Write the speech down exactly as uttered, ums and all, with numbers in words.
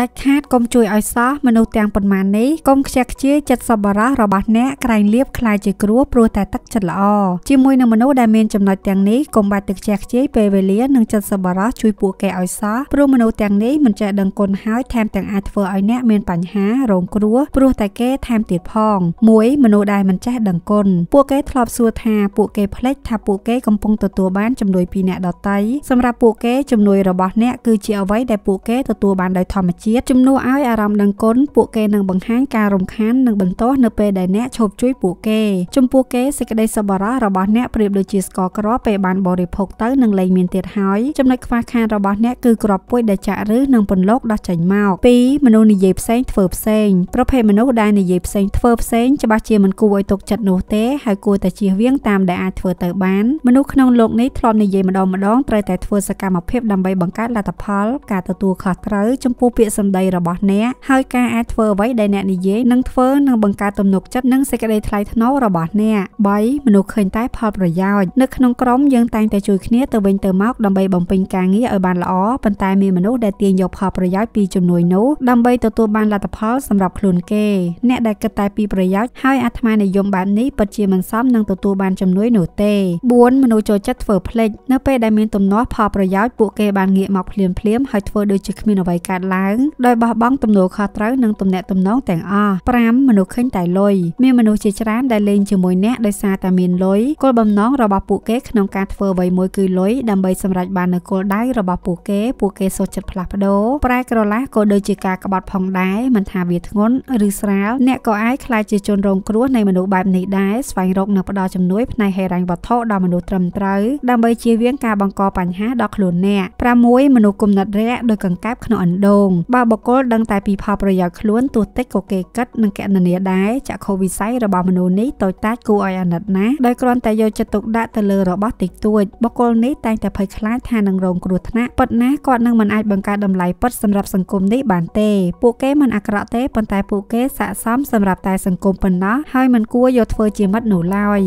ดักฮาดกมจุยอ้อยซมนุษย์แตงปนมานี้กมเช็คเชี่ยจัดสบระระบาดแนะไกรเลียบคลายจีกรัวปลัวแต่ตักจัดละอจิมวยนมนุษย์ได้เมนจำนวนแตงนี้กมบาดตึกเช็คเชี่ยเปเวเลียหนึ่งจัดสบระช่วยปูแก่อ้อยซาปลัวมนุษย์แตงนี้มันจะดังกลหายแถมแตงอาเฟอร์อ้อยแนะเมนปัญหาโรงกรัวปลัวแต่แก่แถมติดพองมวยมนุษย์ได้มันจะดังกลปูแก่ทลอบสัวทาปูแก่เพล็ดทาปูแก่กำปองตัวตัวบ้านจำนวนปีแนะดอไตสำหรับปูแก่จำนวนระบาดแนะคือเชี่ยเอาไว้ได้ปูแก่ตัวตัวบ้านได้ทำจุ่มนัวอ้ายอารมณ์ดังก้นปูเกนังบังฮังการรมขันนังบังโต้เนเปได้แนะชมช่วยปูเกจุ่มปูเกสกได้สบระระบาดแนะเปรียบโดยจีสกอกรอเปบานบริโภคเต้นังไหลเมียนเตียดหายจำในฟ้าคานระบาดแนะคือกรอบป่วยได้จะรื้อนังปนโลกได้ใจเมาปีมโนนิเย็บเส้นเฟิบเส้นประเพมโนได้นิเย็บเส้นเฟิบเส้นจะบาดเจ็บมันกูไอตกจัดโนเต้หายกูแต่เชียเวียงตามได้อาเฟิร์เตอร์บ้านมนุษย์นองโลกนี้ทรอมนิเย็บมันดองมันดองไตรแต่เฟิร์สกามาเพียบดำใบบังการลาตาพอลกาตัวขาดรื้อจุ่มปูเปียสมได้ระบาดเนี้ยหายการแอดเฟอร์ไว้ได้แน่นิเย่นังเฟอร์นังบังการตมนกจัดนังเซกได้ทลายทนอระบาดเนี้ยใบมนุษย์เคยใต้พอประยาวนึกขนมกล้มยังแต่งแต่จุยขี้เตอร์เบนเตอร์มอกดำใบบังเป็นการงี้เอาบานละอ้อปันตายมีมนุษย์ได้เตียงยกพอประยาวปีจำนวนนู้ดำใบตัวตัวบานลาตะพอสำหรับคลุนเก้เนี้ยได้กระตายปีประยาวหายอัตมาในยมแบบนี้ปัจเจียมันซ้ำนังตัวตัวบานจำนวนหนูเต้บ้วนมนุษย์โจจัดเฟอร์เพลย์นักเป้ได้มีตมน้อพอประยาวปุกเกบานงี้หมอกเพียนเพลี้ยมหายเฟอร์โดยจุยขี้เอาไว้การล้างโดยบบ้องตำรวจคาตรนังตำแหน่งตำน้องแต่งอ้อปรามมนุษย์ขึ้นแต่ลอยเมื่อมนุษย์เชี่ยวชาญได้เล่นชิมวยแนะได้ซาตามินลอยกอลบำน้องระบาปูเก๊ขนมการเฟอร์ใบมวยคือลอยดำใบสำหรับบานในกอลได้ระบาปูเก๊ปูเก๊สดจัดพลับโดปลายกระละกอลโดยจิกากระบาดพองได้มันทาเวียดงนหรือสาวแนะกอลไอคลายจีจนโรงครัวในมนุษย์แบบนี้ได้สไฟรกนักประดอจำนวนในไฮรังบัตโต้ดำมนุษย์ตรำตรึดำใบเชี่ยวเวียงกาบังกอปัญหาดอกหลุนแน่ปรามวยมนุษย์กลุ่มนัดแร่โดยกังแกบขนมดงบาบกอลดังแต่ปีพอประหยัดล้วนตัวเต็กโกเกกัดนังแกนเนียได้จากโควิดไซระบาดมนุษย์นี้ต่อยตัดกูออยอันดับนะโดยกรอนแต่โยจะตกได้แต่เลอระบาดติดตัวบกอลนี้แต่แต่เผยคล้ายทานังโรงกรุธนะปัดนะก่อนนังมันอาจบังการดำไหลปัดสำหรับสังคมนี้บานเตปูเก้มันอักระเตปันแต่ปูเก้สะซ้ำสำหรับแต่สังคมปันนะให้มันกู้โยเฟอร์จีมัดหนูลอย